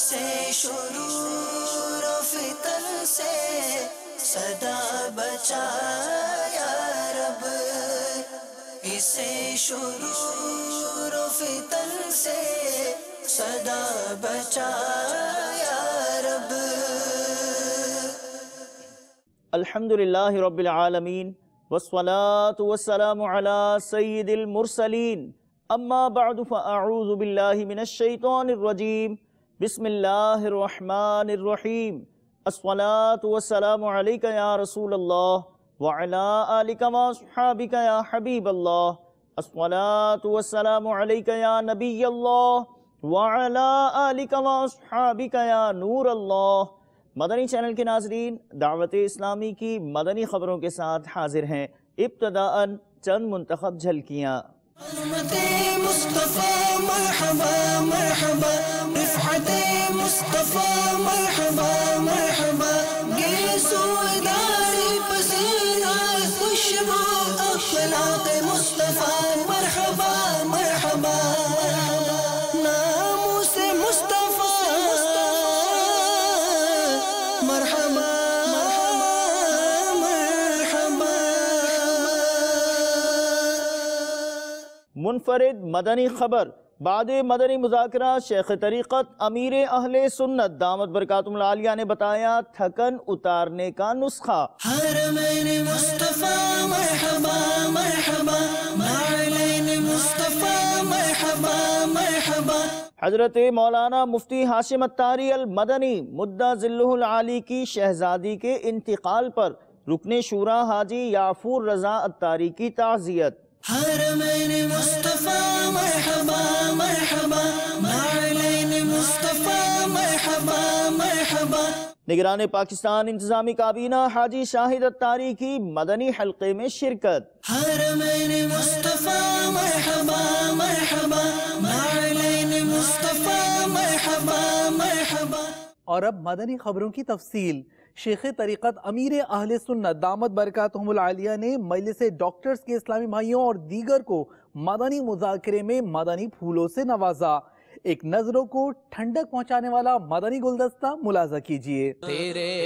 से शुरूर फितर से सदा बचाया रब, इसे शुरूर फितर से सदा बचाया रब। अल्हम्दुलिल्लाहि रब्बिल आलमीन वस्सलातु वस्सलामु अला सय्यिदिल मुरसलीन अम्मा बादु फ़अऊज़ु बिल्लाहि मिनश्शैतानिर्रजीम बिस्मिल्लाहिर्रहमानिर्रहीम अस्सलातु वस्सलामु अलैका या रसूलल्लाह व अला आलिका व अस्हाबिका या हबीबल्लाह अस्सलातु वस्सलामु अलैका या नबीयल्लाह व अला आलिका व अस्हाबिका या नूरल्लाह। मदनी चैनल के नाज़रीन, दावते इस्लामी की मदनी ख़बरों के साथ हाजिर हैं। इब्तिदाअन चंद मुंतखब झलकियाँ। मुनफरिद मदनी ख़बर बादे मदनी मुज़ाकरा शेख तरीक़त अमीर अहले सुन्नत दामत बरकातुहुल आलिया ने बताया थकन उतारने का नुस्खा। हज़रत मौलाना मुफ्ती हाशिम अत्तारी अल मदनी मुद्दा ज़िल्लुहुल आली की शहज़ादी के इंतकाल पर रुकने शूरा हाजी याफ़ूर रज़ा अत्तारी की ताज़ियत। निगरान पाकिस्तान इंतजामी काबीना हाजी शाहिद अत्तारी की मदनी हल्के में शिरकत। और अब मदनी खबरों की तफसील। शेख तरीक़त अमीर अहले सुन्नत दामत बरकातहुमुल आलिया ने मजलिस डॉक्टर्स के इस्लामी भाइयों और दीगर को मदनी मुज़ाकरे में मदनी फूलों से नवाजा। एक नज़रों को ठंडक पहुँचाने वाला मदनी गुलदस्ता मुलाजा कीजिए। तेरे में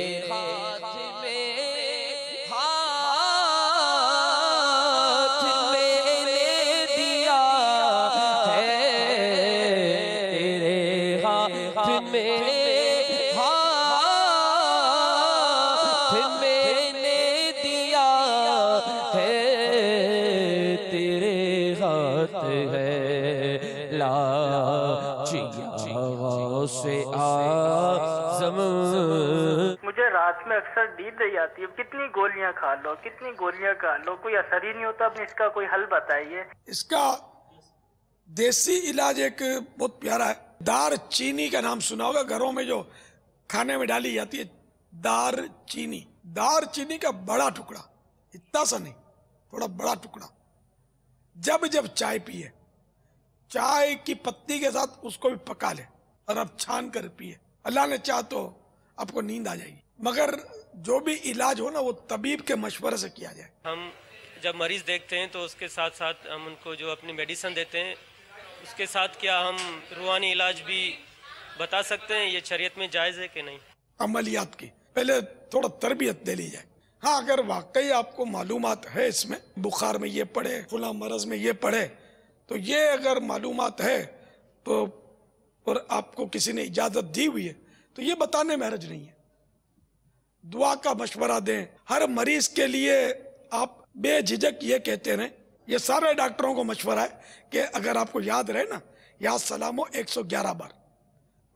अक्सर नींद ही आती है, कितनी गोलियां खा लो कोई असर ही नहीं होता। अब इसका कोई हल बताइए। इसका देसी इलाज एक बहुत प्यारा है, दार चीनी का नाम सुना होगा। घरों में जो खाने में डाली जाती है दार चीनी, का बड़ा टुकड़ा, इतना सा नहीं, थोड़ा बड़ा टुकड़ा जब चाय पिए, चाय की पत्ती के साथ उसको भी पका ले और अब छान कर पिए, अल्लाह ने चाहा तो आपको नींद आ जाएगी। मगर जो भी इलाज हो ना वो तबीब के मशवरे से किया जाए। हम जब मरीज देखते हैं तो उसके साथ साथ हम उनको जो अपनी मेडिसिन देते हैं उसके साथ क्या हम रूहानी इलाज भी बता सकते हैं? ये शरीयत में जायज़ है कि नहीं? अमलियात की पहले थोड़ा तरबियत दे ली जाए। हाँ, अगर वाकई आपको मालूमात है इसमें, बुखार में ये पड़े, खुला मरज में ये पड़े, तो ये अगर मालूमात है तो और आपको किसी ने इजाज़त दी हुई है तो ये बताने में हरज नहीं है। दुआ का मशवरा दें। हर मरीज के लिए आप बेझिझक ये कहते रहें, ये सारे डॉक्टरों को मशवरा है कि अगर आपको याद रहे ना, या सलामो 111 बार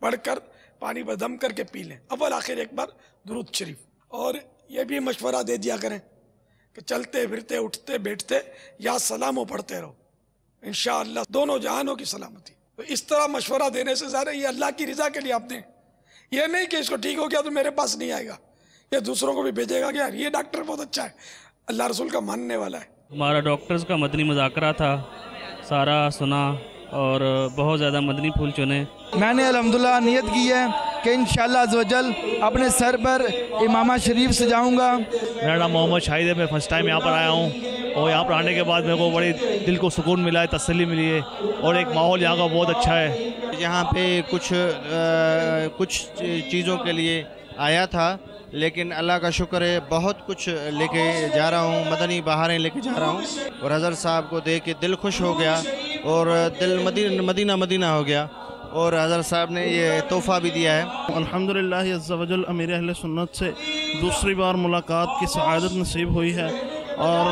पढ़कर पानी पर दम करके पी लें, अव्वल आखिर एक बार दुरूद शरीफ। और ये भी मशवरा दे दिया करें कि चलते फिरते उठते बैठते या सलामो पढ़ते रहो, इंशाअल्लाह दोनों जहानों की सलामती। तो इस तरह मशवरा देने से सारे ये अल्लाह की रज़ा के लिए आप दें, यह नहीं कि इसको ठीक हो गया तो मेरे पास नहीं आएगा, ये दूसरों को भी भेजेगा कि यार ये डॉक्टर बहुत अच्छा है, अल्लाह रसूल का मानने वाला है। हमारा डॉक्टर्स का मदनी मुज़ाकरा था, सारा सुना और बहुत ज़्यादा मदनी फूल चुने। मैंने अल्हम्दुलिल्लाह नियत की है कि इंशाअल्लाह अज़्ज़ोजल अपने सर पर इमामा शरीफ से जाऊँगा। मेरा नाम मोहम्मद शाहिद है, मैं फर्स्ट टाइम यहाँ पर आया हूँ और यहाँ पर आने के बाद मेरे को बड़े दिल को सुकून मिला है, तसल्ली मिली है और एक माहौल यहाँ का बहुत अच्छा है। यहाँ पे कुछ चीज़ों के लिए आया था लेकिन अल्लाह का शुक्र है बहुत कुछ लेके जा रहा हूँ, मदनी बहारें लेके जा रहा हूँ और हज़रत साहब को देख के दिल खुश हो गया और दिल मदीना मदीना हो गया और हज़रत साहब ने ये तोहफ़ा भी दिया है। अल्हम्दुलिल्लाह अज़्ज़ा वजल अमीर अहले सुन्नत से दूसरी बार मुलाकात की सआदत नसीब हुई है और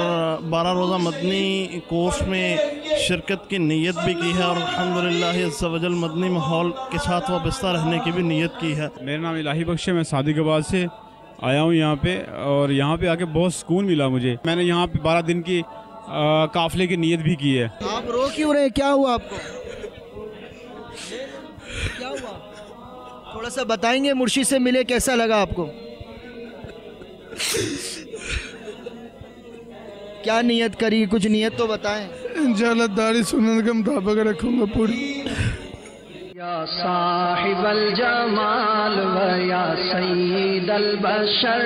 12 रोज़ा मदनी कोर्स में शिरकत की नीयत भी की है और अल्हम्दुलिल्लाह अज़्ज़ा वजल मदनी माहौल के साथ वाबस्ता रहने की भी नीयत की है। मेरा नाम इलाही बख्श है, मैं सादिकाबाद से आया हूँ यहाँ पे और यहाँ पे आके बहुत सुकून मिला मुझे। मैंने यहाँ पे 12 दिन की काफिले की नीयत भी की है। आप रो क्यों रहे, क्या हुआ आपको, क्या हुआ, थोड़ा सा बताएंगे? मुर्शी से मिले, कैसा लगा आपको, क्या नियत करी, कुछ नियत तो बताएं। इंशाअल्लाह दाढ़ी सुन्नत के मुताबिक रखूंगा पूरी। या साहिबल जमाल व या सय्यिदल बशर,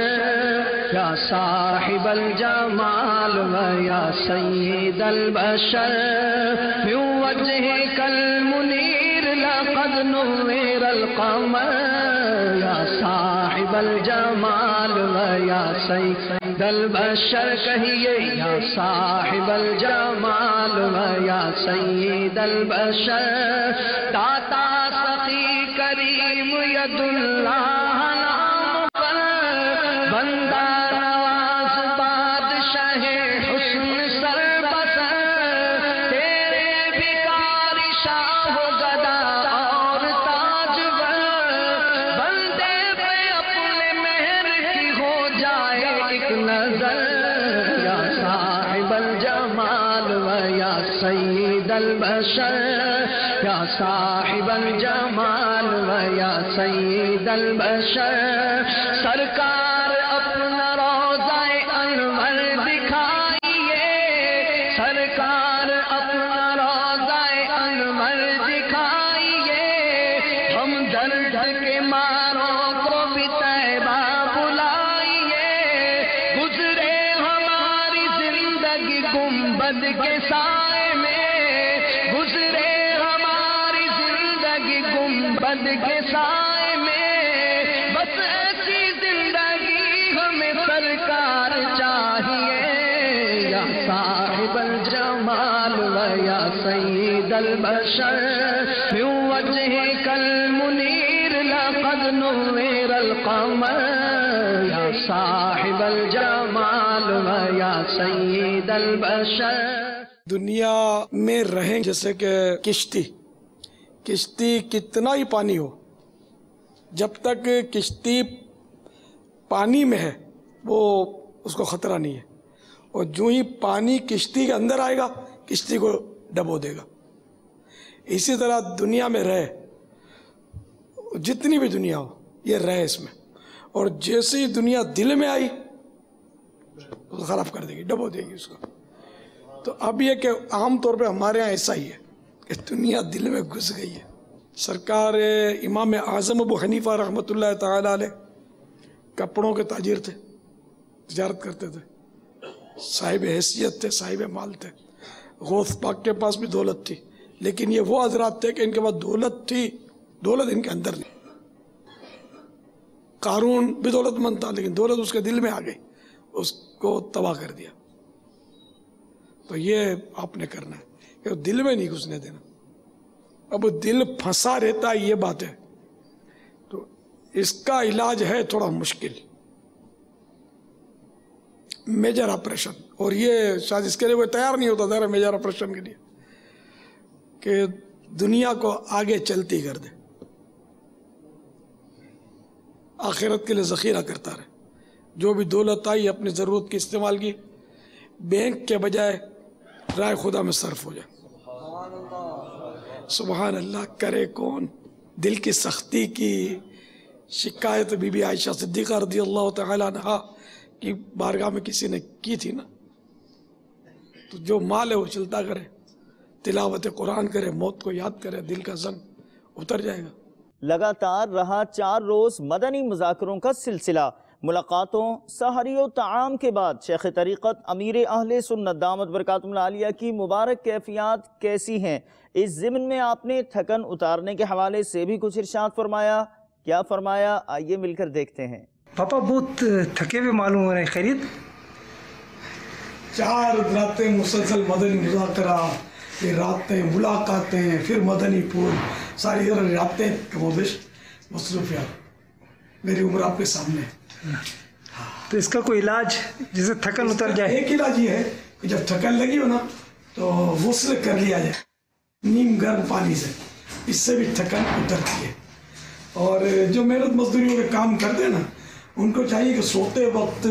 या साहिबल जमाल व या सय्यिदल बशर, बिन वजहिकल मुनीर लक़द नूरल क़मर, या साहिबल जमाल व या सय्यिद दल बशर, कहिए या साहिबल जमाल व या सय्यिदल बशर, दाता सखी करीम यदुल्लाह नाम पर, बंदा नवाज बादशाह हुस्न सर बसर, तेरे भिखारी शाह गदा और ताजवर, बंदे पे अपने मेहर की हो जाए एक नजर, या साहिबल जमाल व या सय्यिदल बशर, या साहिबल जमाल व या सय्यिदल बशर, सरकार अपना रोज़ाए अनवर दिखाइए, सरकार अपना रोज़ाए अनवर दिखाइए, हम दर्द के मारों को भी तैबा गुंबद के साए में गुजरे, हमारी जिंदगी गुंबद के साए में, बस ऐसी जिंदगी हमें सरकार चाहिए, या साहिबल जमाल व या सय्यिदल बशर, बिन वजहिकल मुनीर लक़द नूरल क़मर, या साहिबल जमाल व या सय्यिदल बशर। दुनिया में रहें जैसे कि किश्ती कितना ही पानी हो, जब तक किश्ती पानी में है वो उसको ख़तरा नहीं है और जो ही पानी किश्ती के अंदर आएगा किश्ती को डबो देगा। इसी तरह दुनिया में रहे, जितनी भी दुनिया हो ये रहे इसमें, और जैसे ही दुनिया दिल में आई उसको ख़राब कर देगी, डबो देगी उसको। तो अब ये कि आम तौर पे हमारे यहाँ ऐसा ही है कि दुनिया दिल में घुस गई है। सरकार इमाम आज़म अबू हनीफ़ा रहमतुल्लाह तआला अलैह कपड़ों के ताजिर थे, तिजारत करते थे, साहिब हैसियत थे, साहिब माल थे, गौस पाक के पास भी दौलत थी, लेकिन ये वो हजरात थे कि इनके पास दौलत थी, दौलत इनके अंदर नहीं। कारून भी दौलतमंद था लेकिन दौलत उसके दिल में आ गई, उसको तबाह कर दिया। तो ये आपने करना है कि दिल में नहीं घुसने देना। अब दिल फंसा रहता है, ये बात है, तो इसका इलाज है थोड़ा मुश्किल, मेजर ऑपरेशन, और ये शायद इसके लिए कोई तैयार नहीं होता था मेजर ऑपरेशन के लिए, कि दुनिया को आगे चलती कर दे, आखिरत के लिए ज़ख़ीरा करता रहे। जो भी दौलत आई अपनी ज़रूरत की इस्तेमाल की, बैंक के बजाय राय खुदा में सर्फ हो जाए। सुबहान अल्लाह, करे कौन। दिल की सख्ती की शिकायत बीबी आयशा सिद्दीक़ा रज़ियल्लाहु तआला अन्हा की बारगाह में किसी ने की थी ना, तो जो माल है वो चलता करे, तिलावत ए कुरान करे, मौत को याद करे, दिल का जंग उतर जाएगा। लगातार रहा 4 रोज़ मदनी मुज़ाकरों का सिलसिला। मुलाकातों, सहरी और ताम के बाद शेख तरीक़त अमीर अहले सुन्नत दामत बरकातुहुल आलिया की मुबारक कैफियत कैसी हैं, इस ज़िम्न में आपने थकन उतारने के हवाले से भी कुछ इरशाद फरमाया। क्या फरमाया, आइए मिलकर देखते हैं। पापा बहुत थके हुए मालूम हो रहे हैं, खैरियत? 4 रातें मुसलसल मदनी मुज़ाकरा, फिर रातें मुलाकातें, फिर मदनी पूल, सारी रातें मसरूफियात। मेरी उम्र आपके सामने है। तो इसका कोई इलाज, जैसे थकन उतर जाए? एक इलाज ये है कि जब थकन लगी हो ना तो गुस्ल कर लिया जाए नीम गर्म पानी से, इससे भी थकन उतरती है। और जो मेहनत मजदूरी के काम करते हैं ना, उनको चाहिए कि सोते वक्त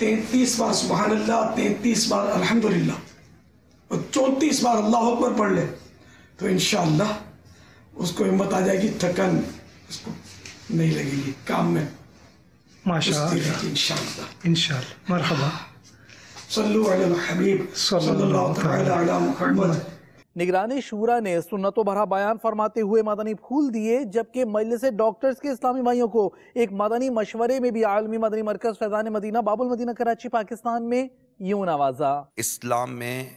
33 बार सुबहानल्लाह, 33 बार अल्हम्दुलिल्लाह और 34 बार अल्लाह अकबर पढ़ ले तो इंशाअल्लाह उसको हिम्मत आ जाएगी, थकन उसको नहीं लगेगी काम में। माशाअल्लाह इंशाअल्लाह इंशाअल्लाह। मरहबा, सल्लु अला हबीब सल्लल्लाहु तआला अला मुहम्मद। निगरानी शूरा ने सुन्नत भरा बयान फरमाते हुए मदनी फूल दिए, जबकि मजलिस डॉक्टर्स के इस्लामी भाइयों को एक मदनी मशवरे में भी आलमी मदनी मरकज फैजान मदीना बाबुल मदीना कराची पाकिस्तान में यूं नवाजा। इस्लाम में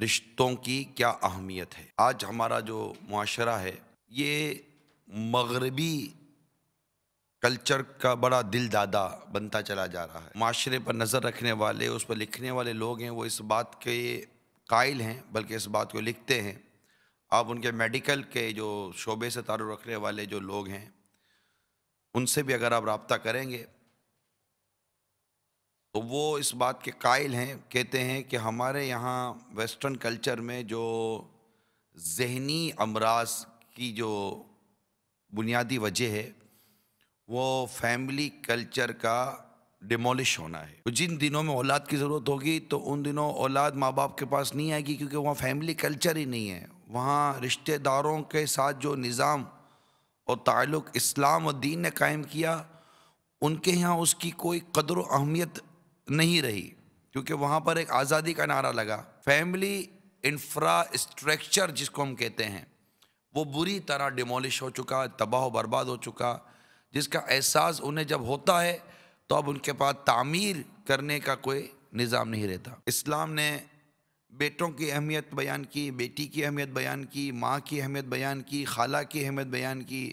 रिश्तों की क्या अहमियत है। आज हमारा जो मुआशरा है ये मगरबी कल्चर का बड़ा दिल दादा बनता चला जा रहा है। माशरे पर नज़र रखने वाले, उस पर लिखने वाले लोग हैं, वो इस बात के कायल हैं, बल्कि इस बात को लिखते हैं। आप उनके मेडिकल के जो शोबे से ताल्लुक़ रखने वाले जो लोग हैं उनसे भी अगर आप रब्ता करेंगे तो वो इस बात के कायल हैं। कहते हैं कि हमारे यहाँ वेस्टर्न कल्चर में जो जहनी अमराज की जो बुनियादी वजह है वो फैमिली कल्चर का डिमोलिश होना है। तो जिन दिनों में औलाद की ज़रूरत होगी तो उन दिनों औलाद माँ बाप के पास नहीं आएगी, क्योंकि वहाँ फैमिली कल्चर ही नहीं है। वहाँ रिश्तेदारों के साथ जो निज़ाम और ताल्लुक़ इस्लाम और दीन ने कायम किया, उनके यहाँ उसकी कोई कदर व अहमियत नहीं रही, क्योंकि वहाँ पर एक आज़ादी का नारा लगा। फैमिली इंफ्रास्ट्रक्चर जिसको हम कहते हैं वो बुरी तरह डिमोलिश हो चुका, तबाह व बर्बाद हो चुका, जिसका एहसास उन्हें जब होता है तो अब उनके पास तामीर करने का कोई निज़ाम नहीं रहता। इस्लाम ने बेटों की अहमियत बयान की, बेटी की अहमियत बयान की, माँ की अहमियत बयान की, खाला की अहमियत बयान की,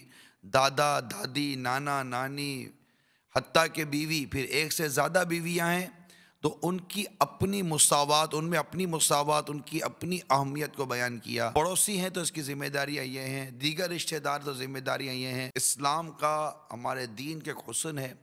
दादा दादी नाना नानी, हत्ता के बीवी, फिर एक से ज़्यादा बीवियाँ हैं तो उनकी अपनी मसावत, उनमें अपनी मसावत, उनकी अपनी अहमियत को बयान किया। पड़ोसी हैं तो इसकी ज़िम्मेदारियाँ ये हैं, दीगर रिश्तेदार तो ज़िम्मेदारियाँ ये हैं। इस्लाम का हमारे दीन के हुस्न है,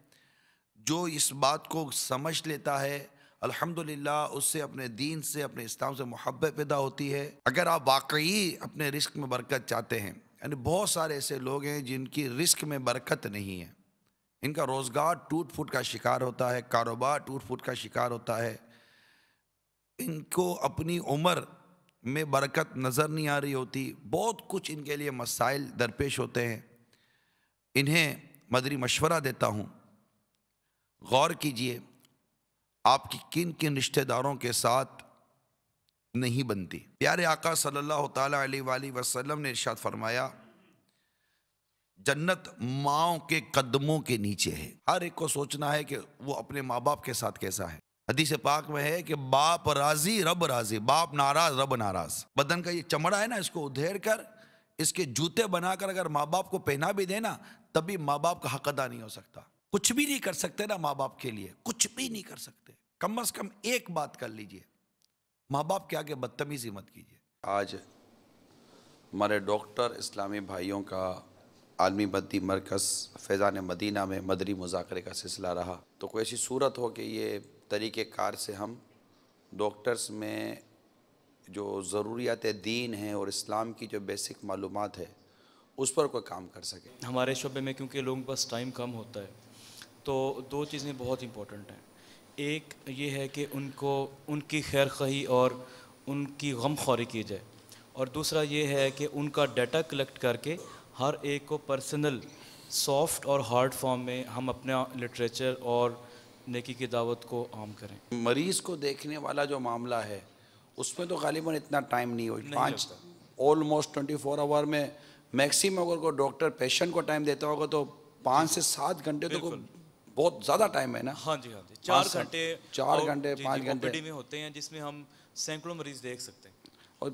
जो इस बात को समझ लेता है अल्हम्दुलिल्लाह उससे अपने दीन से, अपने इस्लाम से मोहब्बत पैदा होती है। अगर आप वाकई अपने रिस्क में बरकत चाहते हैं, यानी बहुत सारे ऐसे लोग हैं जिनकी रिस्क में बरकत नहीं है, इनका रोज़गार टूट फूट का शिकार होता है, कारोबार टूट फूट का शिकार होता है, इनको अपनी उम्र में बरकत नज़र नहीं आ रही होती, बहुत कुछ इनके लिए मसाइल दरपेश होते हैं। इन्हें मदनी मशवरा देता हूँ, गौर कीजिए आपकी किन किन रिश्तेदारों के साथ नहीं बनती। प्यारे आका सल्लल्लाहु ताला अलैहि वसल्लम ने इरशाद फरमाया, जन्नत माओं के कदमों के नीचे है। हर एक को सोचना है कि वो अपने माँ बाप के साथ कैसा है। हदीस पाक में है कि बाप राजी रब राजी, बाप नाराज रब नाराज। बदन का ये चमड़ा है ना, इसको उधेड़ कर इसके जूते बनाकर अगर माँ बाप को पहना भी देना तभी माँ बाप का हक अदा नहीं हो सकता। कुछ भी नहीं कर सकते ना माँ बाप के लिए, कुछ भी नहीं कर सकते। कम से कम एक बात कर लीजिए, माँ बाप के आगे बदतमीजी मत कीजिए। आज हमारे डॉक्टर इस्लामी भाइयों का आलमी मदनी मरकज़ फैज़ान मदीना में मदनी मुज़ाकरे का सिलसिला रहा, तो कोई ऐसी सूरत हो कि ये तरीक़ेकार से हम डॉक्टर्स में जो ज़रूरियात दीन हैं और इस्लाम की जो बेसिक मालूमात है उस पर कोई काम कर सके। हमारे शोबे में क्योंकि लोगों के पास टाइम कम होता है तो 2 चीज़ें बहुत इम्पोर्टेंट हैं। एक ये है कि उनको उनकी खैर ख्वाही और उनकी गम ख्वारी की जाए, और दूसरा ये है कि उनका डाटा कलेक्ट करके हर एक को पर्सनल सॉफ्ट और हार्ड फॉर्म में हम अपना लिटरेचर और नेकी की दावत को आम करें। मरीज़ को देखने वाला जो मामला है उसमें तो गालिबन इतना टाइम नहीं हो, 5 ऑलमोस्ट 24 आवर में मैक्सिमम अगर कोई डॉक्टर पेशेंट को टाइम देता होगा तो 5 से 7 घंटे तो बहुत ज़्यादा टाइम है ना। हाँ जी हाँ जी, 4 घंटे 5 घंटे में होते हैं जिसमें हम सैकड़ों मरीज देख सकते हैं और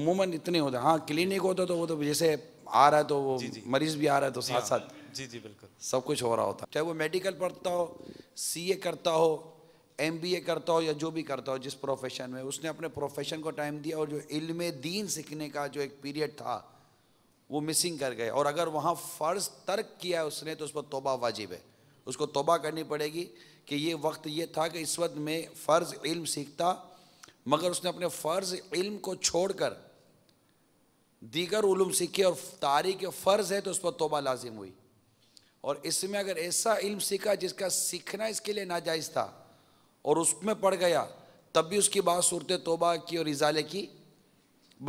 उमूमन इतने होते हैं। हाँ, क्लिनिक होता तो वो तो जैसे आ रहा है तो वो मरीज भी आ रहा है तो साथ साथ जी जी बिल्कुल सब कुछ हो रहा होता है, चाहे वो मेडिकल पढ़ता हो, सीए करता हो, एमबीए करता हो या जो भी करता हो जिस प्रोफेशन में, उसने अपने प्रोफेशन को टाइम दिया और जो इल्मे दीन सीखने का जो एक पीरियड था वो मिसिंग कर गए। और अगर वहाँ फ़र्ज तर्क किया उसने तो उस पर तौबा वाजिब है, उसको तौबा करनी पड़ेगी कि ये वक्त ये था कि इस वक्त मैं फ़र्ज़ इल्म सीखता मगर उसने अपने फ़र्ज़ इल्म को छोड़कर दीगर उलूम सीखे और तारीख़ फ़र्ज़ है तो उस पर तौबा लाजिम हुई। और इसमें अगर ऐसा इल्म सीखा जिसका सीखना इसके लिए नाजायज़ था और उसमें पड़ गया तब भी उसकी बात सूरत तौबा की और इजाले की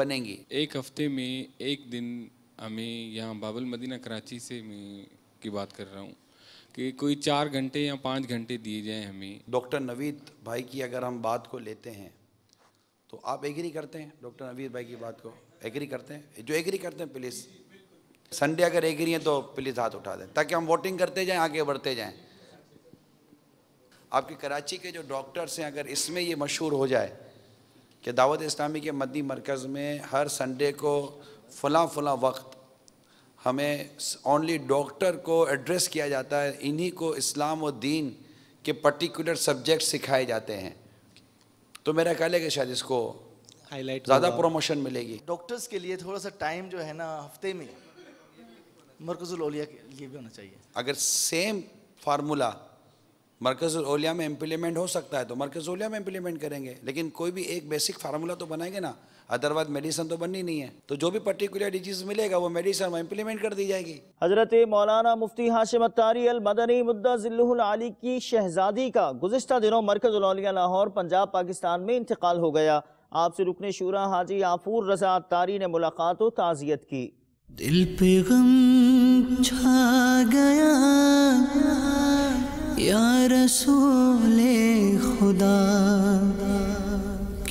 बनेंगी। एक हफ़्ते में एक दिन हमें यहाँ बाबुल मदीना कराची से मैं की बात कर रहा हूँ कि कोई 4 घंटे या 5 घंटे दिए जाएं हमें। डॉक्टर नवीद भाई की अगर हम बात को लेते हैं तो आप एग्री करते हैं? डॉक्टर नवीद भाई की बात को एग्री करते हैं? जो एग्री करते हैं प्लीज़ संडे अगर एग्री हैं तो प्लीज़ हाथ उठा दें ताकि हम वोटिंग करते जाएँ, आगे बढ़ते जाएँ। आपके कराची के जो डॉक्टर्स हैं अगर इसमें ये मशहूर हो जाए कि दावत इस्लामी के मदनी मरकज़ में हर संडे को फ़लाँ फ़लाँ वक्त हमें ओनली डॉक्टर को एड्रेस किया जाता है, इन्हीं को इस्लाम और दीन के पर्टिकुलर सब्जेक्ट सिखाए जाते हैं, तो मेरा ख्याल है कि शायद इसको हाईलाइट ज़्यादा प्रोमोशन मिलेगी। डॉक्टर्स के लिए थोड़ा सा टाइम जो है ना हफ्ते में मरकज़ुल औलिया के लिए भी होना चाहिए। अगर सेम फार्मूला मरकज़ुल औलिया में इम्प्लीमेंट हो सकता है तो मरकज़ुल औलिया में इम्प्लीमेंट करेंगे, लेकिन कोई भी एक बेसिक फार्मूला तो बनाएंगे ना, अदरवाइज मेडिसिन तो बननी नहीं है। तो जो भी पर्टिकुलर डिजीज़ मिलेगा वो मेडिसिन में इम्प्लीमेंट कर दी जाएगी। हज़रत मौलाना मुफ्ती हाशिम अत्तारी अल मदनी मुद्दा ज़िल्लुहुल आली की शहज़ादी का गुज़िश्ता दिनों मरकज़ुल औलिया लाहौर पंजाब पाकिस्तान में इंतकाल हो गया। आपसे रुकने शूरा हाजी आफूर रज़ा अत्तारी ने मुलाकात और ताज़ियत की। दिल पे गम छा गया या रसूले खुदा,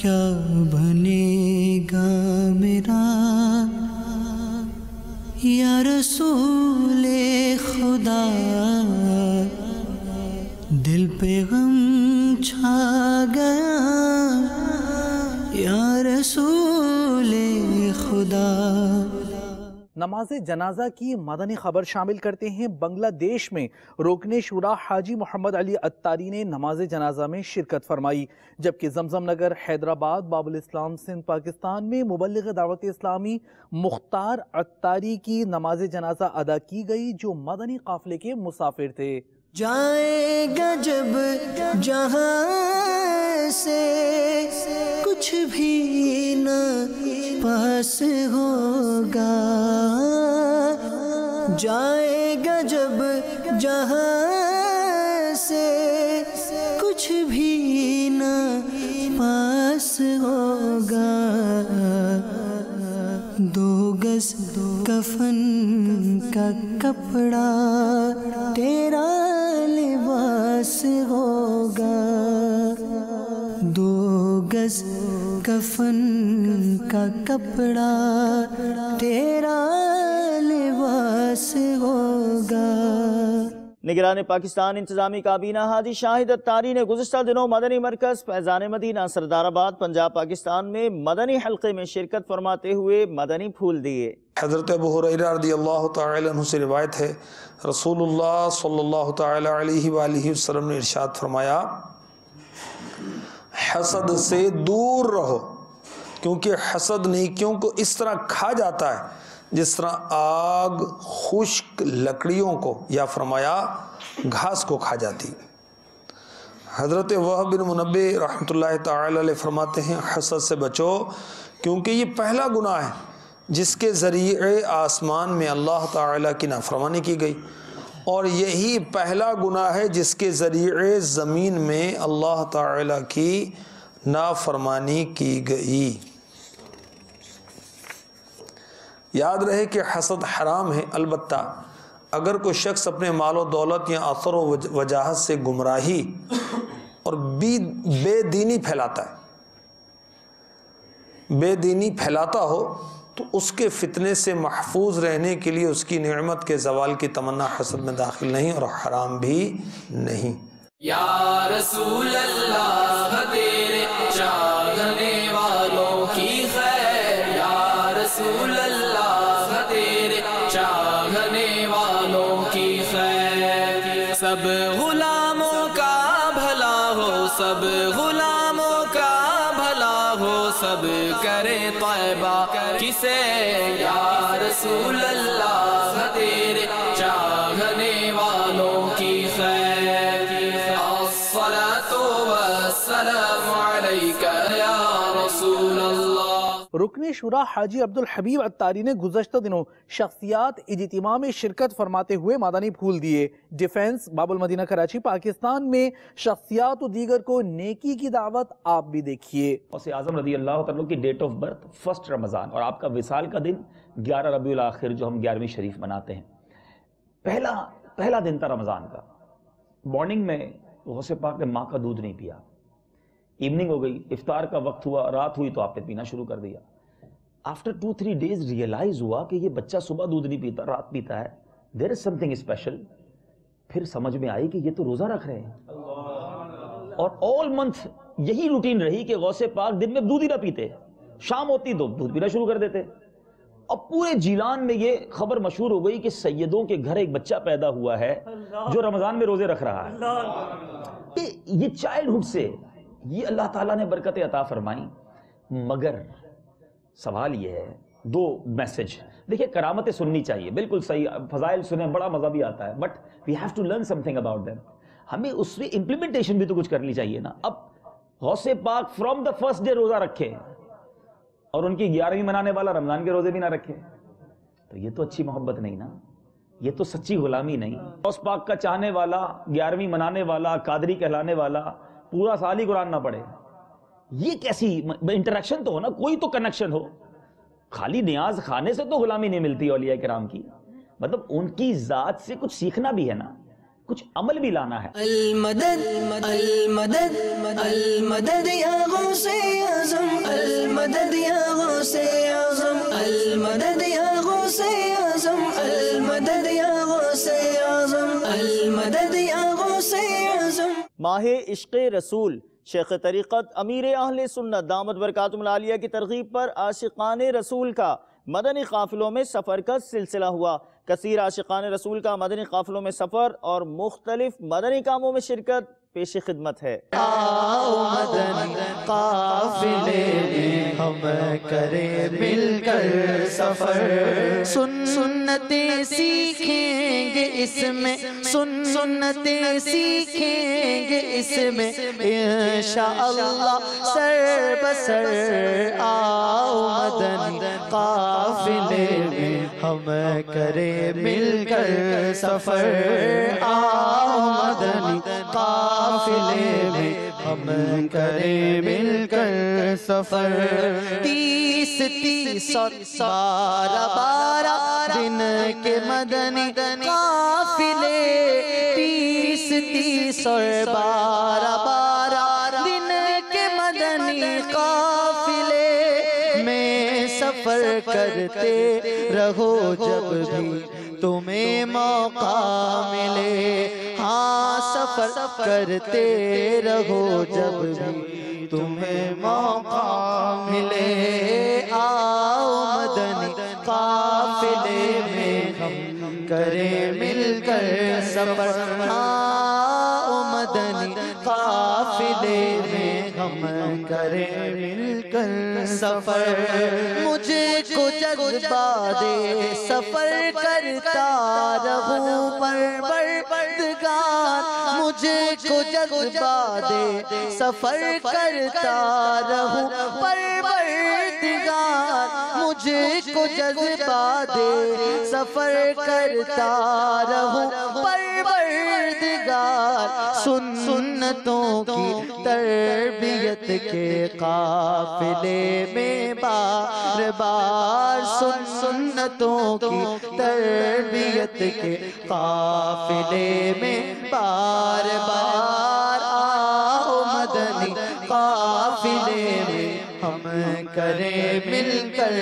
क्या बनेगा मेरा या रसूले खुदा, दिल पे गम छा गया या रसूले खुदा। नमाज जनाजा की मदनी खबर शामिल करते हैं। बांग्लादेश में रुकने शुरा हाजी मोहम्मद अली अत्तारी ने नमाज जनाजा में शिरकत फरमाई, जबकि जमजम नगर हैदराबाद बाबुल इस्लाम सिंध पाकिस्तान में मुबल्लिग दावत इस्लामी मुख्तार अत्तारी की नमाज जनाजा अदा की गई जो मदनी काफिले के मुसाफिर थे। जाएगा जब जहां से कुछ भी न पास होगा, जाएगा जब जहां से कुछ भी न पास होगा, दो गज कफन का कपड़ा तेरा लिबास होगा, दो गज कफन का कपड़ा तेरा लिबास होगा। निगरान पाकिस्तान इंतजामी काबीना हाजी शाहिद अत्तारी ने गुज़िश्ता दिनों मदनी मरकज़ फैज़ान मदीना सरदाराबाद पंजाब पाकिस्तान में मदनी हल्के में शिरकत फरमाते हुए मदनी फूल दिए। हज़रत अबू हुरैरा रज़ियल्लाहु तआला अन्हु से रिवायत है, रसूलुल्लाह सल्लल्लाहु तआला अलैहि वसल्लम ने इरशाद फरमाया, हसद से दूर रहो क्योंकि हसद नेकियों को इस तरह खा जाता है जिस तरह आग खुश्क लकड़ियों को या फरमाया घास को खा जाती। हज़रत वहब बिन मुनब्बे रहमतुल्लाह तआला अलैह फरमाते हैं, हसद से बचो क्योंकि ये पहला गुनाह है जिसके ज़रिए आसमान में अल्लाह ताला की नाफरमानी की गई और यही पहला गुनाह है जिसके ज़रिए ज़मीन में अल्लाह ताला की नाफरमानी की गई। याद रहे कि हसद हराम है, अलबत्ता अगर कोई शख्स अपने मालो दौलत या असर व वजाहत से गुमराही और बेदीनी फैलाता हो तो उसके फितने से महफूज रहने के लिए उसकी नेमत के ज़वाल की तमन्ना हसद में दाखिल नहीं और हराम भी नहीं। या रसूल अल्लाह तेरे चाहने वालों की खैर, या रसूल अल्लाह तेरे चाहने वालों की खैर, सब गुलामों का भला हो, सब गुलामों का भला हो, सब करे तौबा किसे, या रसूल अल्लाह तेरे चाहने वालों की खैर। रुकने शुरा हाजी अब्दुल हबीब अत्तारी ने गुज़श्ता दिनों शख्सियात इज्तिमा में शिरकत फरमाते हुए मादानी भूल दिए। डिफेंस बाबुल मदीना कराची पाकिस्तान में शख्सियात दीगर को नेकी की दावत आप भी देखिए। गौसे आज़म रज़ियल्लाहु तआला की डेट ऑफ बर्थ 1 रमज़ान और आपका विसाल का दिन 11 रबीउल आखिर जो हम 11वीं शरीफ मनाते हैं। पहला दिन था रमज़ान का। मॉर्निंग में गौसे पाक ने माँ का दूध नहीं पिया, इवनिंग हो गई, इफ्तार का वक्त हुआ, रात हुई तो आपने पीना शुरू कर दिया। आफ्टर 2-3 डेज रियलाइज़ हुआ कि ये बच्चा सुबह दूध नहीं पीता, रात पीता है, देयर इज़ समथिंग स्पेशल। फिर समझ में आई कि ये तो रोज़ा रख रहे हैं और ऑल मंथ यही रूटीन रही कि गौसे पाक दिन में दूध ही ना पीते, शाम होती तो दूध पीना शुरू कर देते। अब पूरे जिलान में ये खबर मशहूर हो गई कि सैयदों के घर एक बच्चा पैदा हुआ है जो रमज़ान में रोज़े रख रहा है। ये चाइल्डहुड से ये अल्लाह ताला ने बरकतें अता फरमाई। मगर सवाल ये है, दो मैसेज देखिए, करामतें सुननी चाहिए, बिल्कुल सही, फजाइल सुने, बड़ा मज़ा भी आता है, but we have to learn something about them. हमें उसमें इम्प्लीमेंटेशन भी तो कुछ करनी चाहिए ना। अब गौसे पाक फ्रॉम द फर्स्ट डे रोज़ा रखे और उनकी 11वीं मनाने वाला रमज़ान के रोज़े भी ना रखे, तो ये तो अच्छी मोहब्बत नहीं ना, ये तो सच्ची गुलामी नहीं। गौस पाक का चाहने वाला, 11वीं मनाने वाला, कादरी कहलाने वाला पूरा साल ही कुरान ना पढ़े, ये कैसी इंटरेक्शन तो हो ना, कोई तो कनेक्शन हो। खाली नियाज खाने से तो गुलामी नहीं मिलती औलिया किराम की, मतलब उनकी जात से कुछ सीखना भी है ना, कुछ अमल भी लाना है। अल-मदद, अल-मदद, अल-मदद या गौसे आज़म, अल-मदद या गौसे आज़म, अल-मदद या गौसे आज़म, अल-मदद या गौसे आज़म, अल-मदद या गौसे आज़म। माहे इश्क़े रसूल शेख तरीक़त अमीर अहले सुन्नत दामद बरकातुहुल आलिया की तरगीब पर आशिक़ाने रसूल का मदनी काफ़िलों में सफ़र का सिलसिला हुआ। कसीर आशिक़ाने रसूल का मदनी काफ़िलों में सफ़र और मुख्तलिफ मदनी कामों में शिरकत पेश खिदमत है। आओ मदनी काफ़िले में हम करें मिलकर सफ़र, सुन्नतें सीखेंगे इसमें, सुन्नतें सीखेंगे इसमें इंशाअल्लाह सर बसर। आओ मदनी काफ़िले में हम करें मिलकर सफ़र, आओ मदनी काफ़िले में हम करें मिलकर सफ़र। 30 और 12 दिन के मदनी काफ़िले, 30 और 12 दिन के मदनी काफ़िले में सफ़र करते रहो जब भी तुम्हें मौका मिले। हाँ, सफ़र करते रहो जब भी तुम्हें मौका मिले। आओ मदनी काफ़िले में हम करें मिलकर सफ़र, आओ मदनी काफ़िले में हम करें मिलकर सफ़र। मुझे जज्बा दे सफ़र करता रहूं परवरदिगार, मुझे जज्बा दे सफ़र करता रहूं परवरदिगार, मुझे जज्बा दे सफ़र करता रहूं परवरदिगार। सुन्नतों की तरबियत के काफ़िले में बार बार, सुन्नतों की तरबियत के काफ़िले में बार बार। आओ मदनी काफ़िले में हम करें मिलकर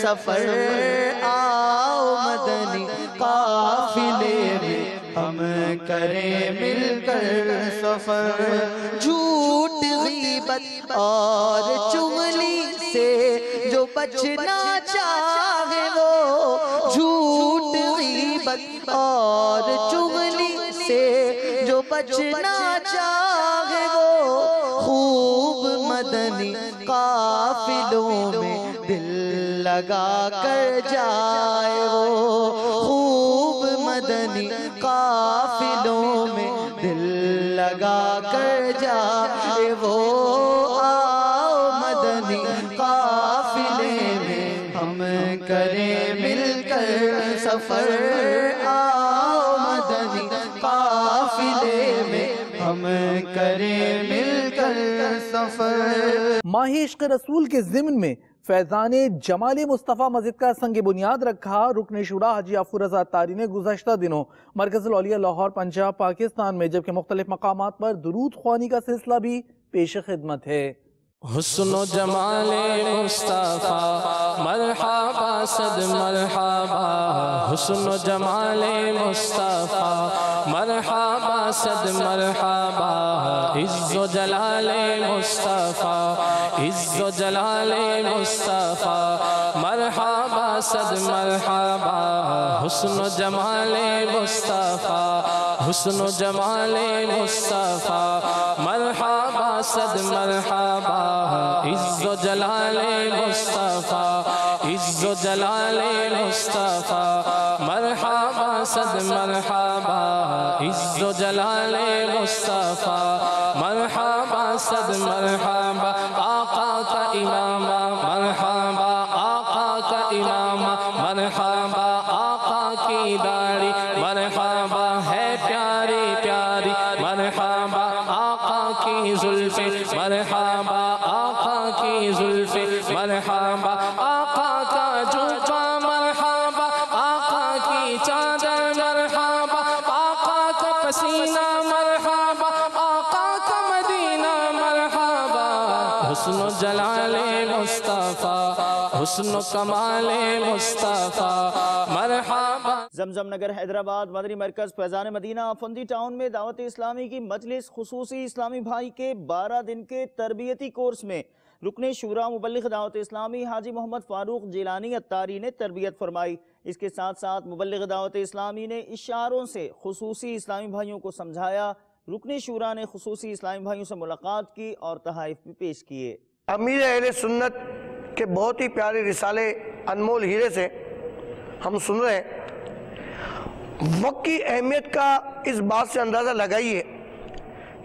सफर आओ मदनी काफिले में, हम करें मिलकर सफर। झूठ गीबत और चुगली से जो बचना चाहे वो, झूठ गीबत और चुगली से जो बचना चाहे वो, खूब मदनी काफिलों में दिल लगा कर जाए वो, खूब मदनी काफिलों में दिल लगा कर जाए वो। आओ मदनी काफिले में हम करें मिलकर सफर, आओ मदनी काफिले में हम करें मिल माही इश्क़ रसूल के ज़िम्न में फैज़ाने जमाल मुस्तफ़ा मस्जिद का संग बुनियाद रखा। रुकन शुरा हाजी आफूर रज़ा तारी ने गुज़श्ता दिनों मरकज़ुल औलिया लाहौर पंजाब पाकिस्तान में जबकि मुख्तलिफ मकामात पर दुरूद ख्वानी का सिलसिला भी पेश खिदमत है। हुस्नो जमाले मुस्तफ़ा मरहबा सद मरहबा, हुस्नो जमाले मुस्तफ़ा मरहबा सद मरहबा, इज़्ज़ो जलाले मुस्तफ़ा इज़्ज़ो जलाले मुस्तफ़ा मरहबा सद मरहबा, हुस्नो जमाले मुस्तफ़ा हुस्नो जमाले मुस्तफ़ा मरहबा सद मरहबा, इज़्ज़ो जलाले मुस्तफ़ा इज़्ज़ो जलाले मुस्तफ़ा मरहबा सद मरहबा, इज़्ज़ो जलाले मुस्तफ़ा मरहबा सद मरहबा। आका का इमामा मरहबा, आका का इमामा मरहबा, आका की दाढ़ी मरहबा है प्यारी प्यारी मरहबा, आका की जुल्फ़े मरहबा, आका की जुल्फ़े मरहबा, आका का जूबा मरहबा, आका की चादर मरहबा, आका का पसीना मरहबा, आका का मदीना मरहबा। हुस्नो जलाले मुस्तफ़ा हुस्नो कमाले मुस्तफ़ा मरहबा। जमजम नगर हैदराबाद मदनी मरकज़ फैज़ान मदीना फंदी टाउन में दावत इस्लामी की मजलिस खुसूसी इस्लामी भाई के 12 दिन के तरबियती कोर्स में रुकने शूरा मुबल्लिग़ दावत इस्लामी हाजी मोहम्मद फ़ारूक जिलानी अत्तारी ने तरबियत फरमाई। इसके साथ साथ मुबल्लिग़ दावत इस्लामी ने इशारों से खुसूसी इस्लामी भाइयों को समझाया। रुकने शूरा ने खुसूसी इस्लामी भाइयों से मुलाकात की और तहाइफ भी पेश किए। अमीर अहले सुन्नत के बहुत ही प्यारे रिसाले अनमोल हीरे से हम सुन रहे हैं। वक्त की अहमियत का इस बात से अंदाज़ा लगाइए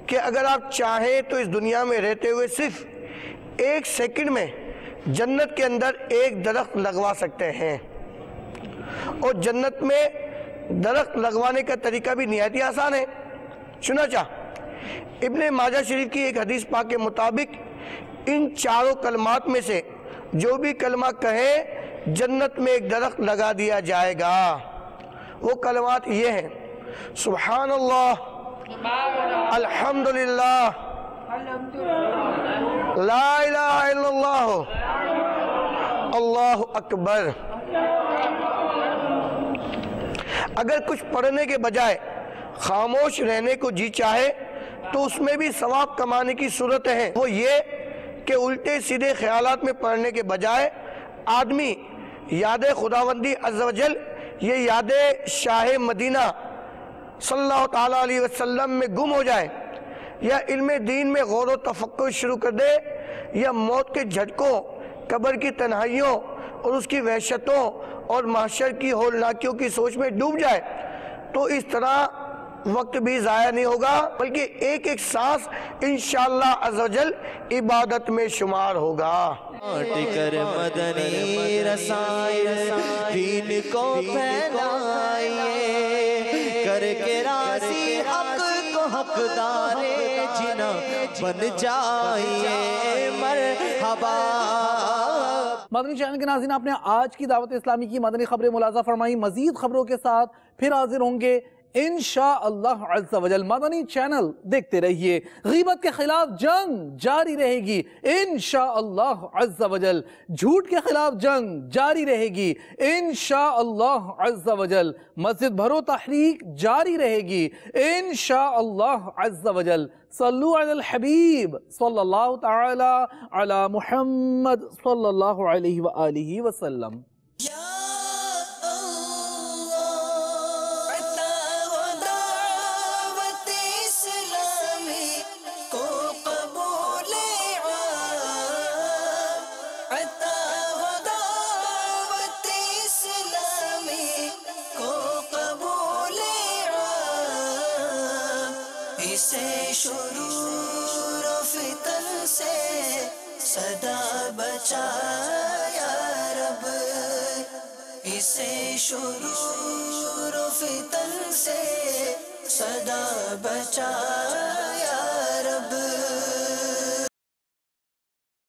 कि अगर आप चाहें तो इस दुनिया में रहते हुए सिर्फ एक सेकंड में जन्नत के अंदर एक दरख्त लगवा सकते हैं, और जन्नत में दरख्त लगवाने का तरीका भी निहायत ही आसान है। चुनाचा इब्ने माजा शरीफ की एक हदीस पाक के मुताबिक इन चारों कलमात में से जो भी कलमा कहे जन्नत में एक दरख्त लगा दिया जाएगा। वो कलमात ये हैं, सुबहानअल्लाह अल्हम्दुलिल्लाह ला इलाहा इल्लल्लाह अल्लाहु अकबर। अगर कुछ पढ़ने के बजाय खामोश रहने को जी चाहे तो उसमें भी सवाब कमाने की सूरत है। वो ये कि उल्टे सीधे ख्यालात में पढ़ने के बजाय आदमी याद खुदावंदी अज़्ज़वजल, ये याद शाह मदीना सल्लल्लाहु ताला अलैहि वसल्लम में गुम हो जाए, या इल्मे दीन में गौर व तफक्कुर शुरू कर दे, या मौत के झटकों, कब्र की तन्हाइयों और उसकी वहशतों और महशर की होलनाकियों की सोच में डूब जाए, तो इस तरह वक्त भी ज़ाया नहीं होगा बल्कि एक एक सांस इंशाअल्लाह अज़्ज़वजल इबादत में शुमार होगा। कर मदनी रसायन दीन को फैलाइए, करके राजी हक को हकदारे जिना बन जाइए मरहबा। मदनी चैनल के नाज़रीन, आपने आज की दावत इस्लामी की मदनी खबरें मुलाजा फरमाई। मजीद खबरों के साथ फिर हाजिर होंगे। इंशाअल्लाह अज़्ज़ा वजल मदनी चैनल देखते रहिए। गीबत के खिलाफ जंग जारी रहेगी इंशाअल्लाह अज़्ज़ा वजल, झूठ के खिलाफ जंग जारी रहेगी इंशाअल्लाह अज़्ज़ा वजल, मस्जिद भरो तहरीक जारी रहेगी इंशाअल्लाह अज़्ज़ा वजल। सल्लू अल हबीब सल्लल्लाहु तआला अला मुहम्मद सल्लल्लाहु अलैहि व आलिहि वसल्लम। शोरूर फितन से सदा बचाया